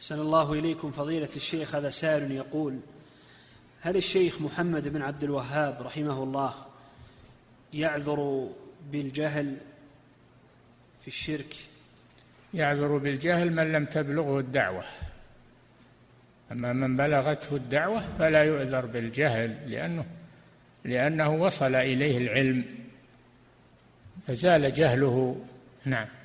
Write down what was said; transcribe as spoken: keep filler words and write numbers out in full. أحسن الله إليكم فضيلة الشيخ. هذا سائل يقول: هل الشيخ محمد بن عبد الوهاب رحمه الله يعذر بالجهل في الشرك؟ يعذر بالجهل من لم تبلغه الدعوة، أما من بلغته الدعوة فلا يعذر بالجهل، لأنه لأنه وصل إليه العلم فزال جهله. نعم.